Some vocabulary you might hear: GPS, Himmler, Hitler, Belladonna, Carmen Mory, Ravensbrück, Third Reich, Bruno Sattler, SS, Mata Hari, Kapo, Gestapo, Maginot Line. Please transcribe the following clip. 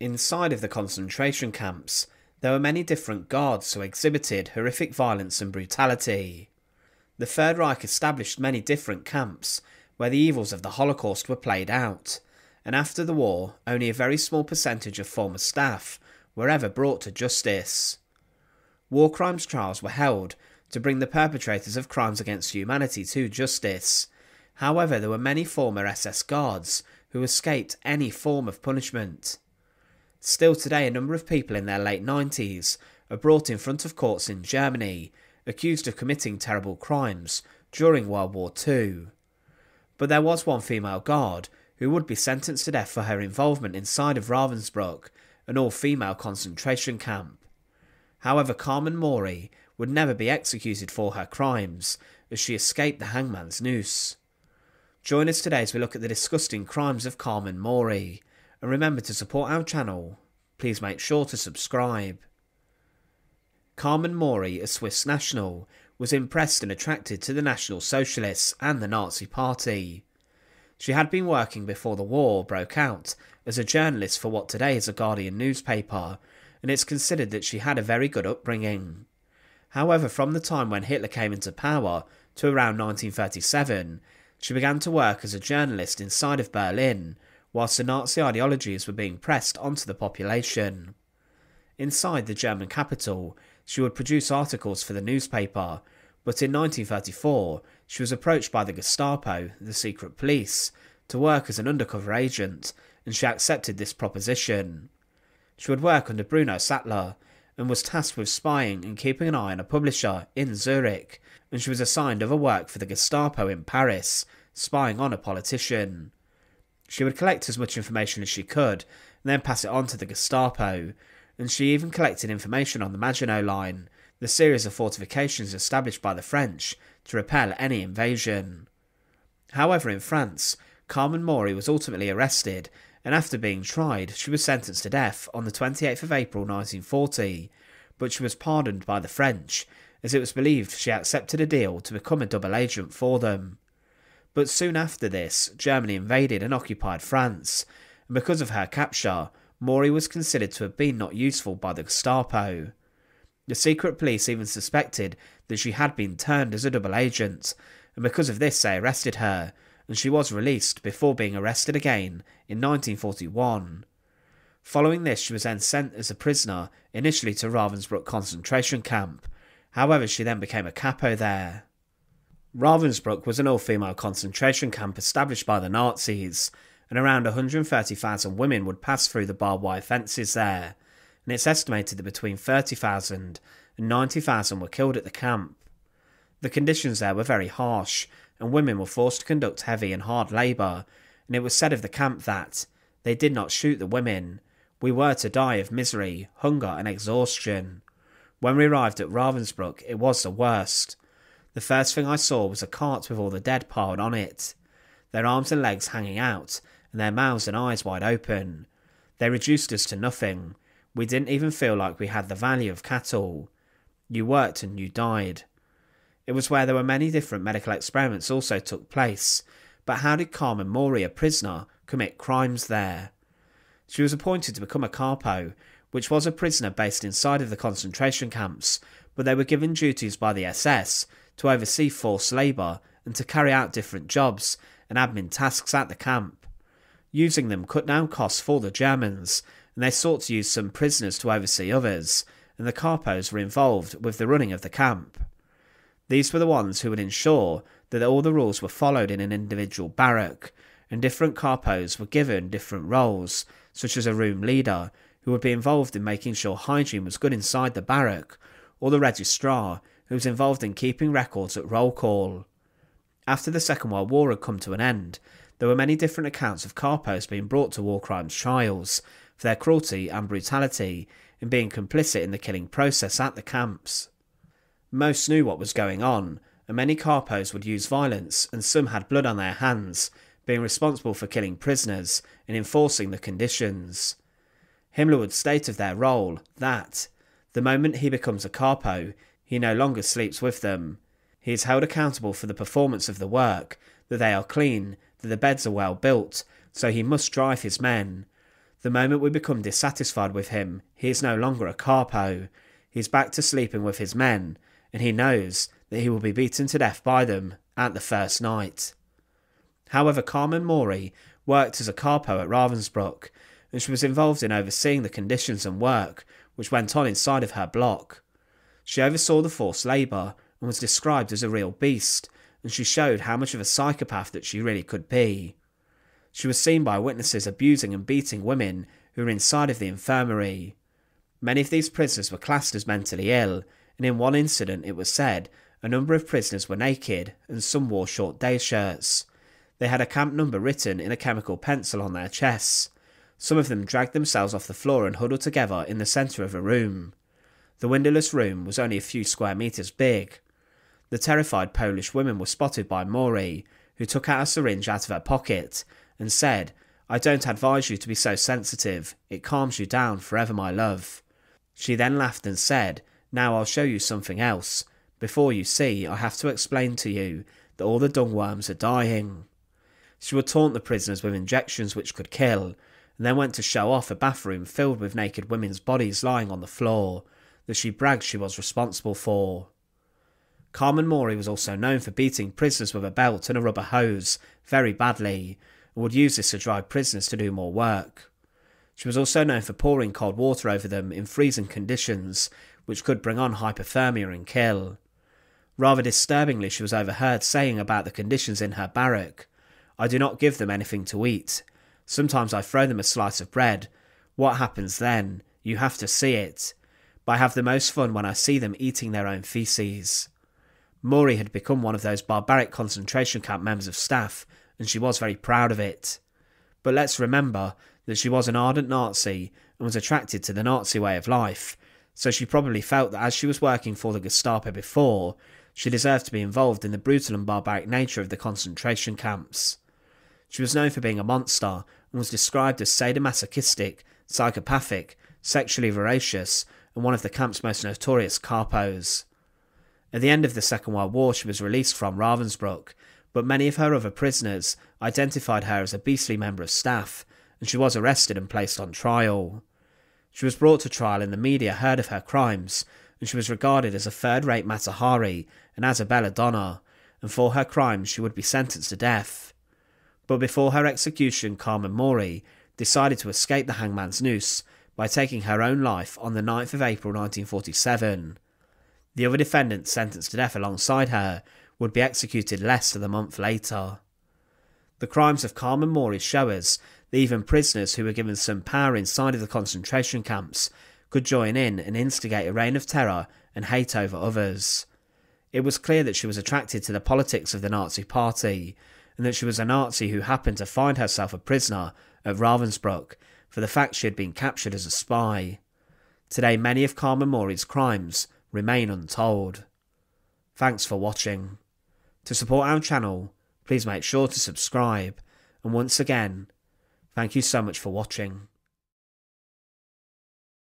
Inside of the concentration camps, there were many different guards who exhibited horrific violence and brutality. The Third Reich established many different camps where the evils of the Holocaust were played out, and after the war, only a very small percentage of former staff were ever brought to justice. War crimes trials were held to bring the perpetrators of crimes against humanity to justice. However, there were many former SS guards who escaped any form of punishment. Still today, a number of people in their late 90s are brought in front of courts in Germany, accused of committing terrible crimes during World War II. But there was one female guard who would be sentenced to death for her involvement inside of Ravensbrück, an all-female concentration camp. However, Carmen Mory would never be executed for her crimes, as she escaped the hangman's noose. Join us today as we look at the disgusting crimes of Carmen Mory. And remember to support our channel. Please make sure to subscribe. Carmen Mory, a Swiss national, was impressed and attracted to the National Socialists and the Nazi Party. She had been working before the war broke out as a journalist for what today is a Guardian newspaper, and it's considered that she had a very good upbringing. However, from the time when Hitler came into power to around 1937, she began to work as a journalist inside of Berlin, whilst the Nazi ideologies were being pressed onto the population. Inside the German capital, she would produce articles for the newspaper, but in 1934, she was approached by the Gestapo, the secret police, to work as an undercover agent, and she accepted this proposition. She would work under Bruno Sattler, and was tasked with spying and keeping an eye on a publisher in Zurich, and she was assigned other work for the Gestapo in Paris, spying on a politician. She would collect as much information as she could, and then pass it on to the Gestapo, and she even collected information on the Maginot Line, the series of fortifications established by the French to repel any invasion. However, in France, Carmen Mory was ultimately arrested, and after being tried, she was sentenced to death on the 28th of April 1940, but she was pardoned by the French, as it was believed she accepted a deal to become a double agent for them. But soon after this, Germany invaded and occupied France, and because of her capture, Mory was considered to have been not useful by the Gestapo. The secret police even suspected that she had been turned as a double agent, and because of this they arrested her, and she was released before being arrested again in 1941. Following this, she was then sent as a prisoner, initially to Ravensbrück concentration camp. However, she then became a Kapo there. Ravensbrück was an all-female concentration camp established by the Nazis, and around 130,000 women would pass through the barbed wire fences there, and it's estimated that between 30,000 and 90,000 were killed at the camp. The conditions there were very harsh, and women were forced to conduct heavy and hard labour, and it was said of the camp that they did not shoot the women. We were to die of misery, hunger and exhaustion. When we arrived at Ravensbrück, it was the worst. The first thing I saw was a cart with all the dead piled on it, their arms and legs hanging out, and their mouths and eyes wide open. They reduced us to nothing. We didn't even feel like we had the value of cattle. You worked and you died. It was where there were many different medical experiments also took place, but how did Carmen Mory, a prisoner, commit crimes there? She was appointed to become a Kapo, which was a prisoner based inside of the concentration camps, but they were given duties by the SS to oversee forced labour and to carry out different jobs and admin tasks at the camp. Using them cut down costs for the Germans, and they sought to use some prisoners to oversee others, and the Kapos were involved with the running of the camp. These were the ones who would ensure that all the rules were followed in an individual barrack, and different Kapos were given different roles, such as a room leader, who would be involved in making sure hygiene was good inside the barrack, or the registrar, who was involved in keeping records at roll call. After the Second World War had come to an end, there were many different accounts of Kapos being brought to war crimes trials for their cruelty and brutality in being complicit in the killing process at the camps. Most knew what was going on, and many Kapos would use violence, and some had blood on their hands, being responsible for killing prisoners and enforcing the conditions. Himmler would state of their role that, the moment he becomes a Kapo, he no longer sleeps with them. He is held accountable for the performance of the work, that they are clean, that the beds are well built, so he must drive his men. The moment we become dissatisfied with him, he is no longer a Kapo. He's back to sleeping with his men, and he knows that he will be beaten to death by them at the first night. However, Carmen Mory worked as a Kapo at Ravensbrück, and she was involved in overseeing the conditions and work which went on inside of her block. She oversaw the forced labour and was described as a real beast, and she showed how much of a psychopath that she really could be. She was seen by witnesses abusing and beating women who were inside of the infirmary. Many of these prisoners were classed as mentally ill, and in one incident, it was said, a number of prisoners were naked and some wore short day shirts. They had a camp number written in a chemical pencil on their chests. Some of them dragged themselves off the floor and huddled together in the centre of a room. The windowless room was only a few square metres big. The terrified Polish women were spotted by Mory, who took out a syringe out of her pocket and said, "I don't advise you to be so sensitive. It calms you down forever, my love." She then laughed and said, "Now I'll show you something else. Before you see, I have to explain to you that all the dungworms are dying." She would taunt the prisoners with injections which could kill, and then went to show off a bathroom filled with naked women's bodies lying on the floor, that she bragged she was responsible for. Carmen Mory was also known for beating prisoners with a belt and a rubber hose very badly, and would use this to drive prisoners to do more work. She was also known for pouring cold water over them in freezing conditions, which could bring on hypothermia and kill. Rather disturbingly, she was overheard saying about the conditions in her barrack, "I do not give them anything to eat. Sometimes I throw them a slice of bread. What happens then? You have to see it. But I have the most fun when I see them eating their own feces." Mory had become one of those barbaric concentration camp members of staff, and she was very proud of it. But let's remember that she was an ardent Nazi and was attracted to the Nazi way of life, so she probably felt that as she was working for the Gestapo before, she deserved to be involved in the brutal and barbaric nature of the concentration camps. She was known for being a monster and was described as sadomasochistic, psychopathic, sexually voracious, and one of the camp's most notorious Kapos. At the end of the Second World War, she was released from Ravensbrück, but many of her other prisoners identified her as a beastly member of staff, and she was arrested and placed on trial. She was brought to trial and the media heard of her crimes, and she was regarded as a third-rate Mata Hari and as a Belladonna, and for her crimes she would be sentenced to death. But before her execution, Carmen Mory decided to escape the hangman's noose by taking her own life on the 9th of April 1947. The other defendants sentenced to death alongside her would be executed less than a month later. The crimes of Carmen Mory show us that even prisoners who were given some power inside of the concentration camps could join in and instigate a reign of terror and hate over others. It was clear that she was attracted to the politics of the Nazi Party, and that she was a Nazi who happened to find herself a prisoner at Ravensbrück for the fact she had been captured as a spy. Today, many of Carmen Mory's crimes remain untold. Thanks for watching. To support our channel, please make sure to subscribe, and once again, thank you so much for watching.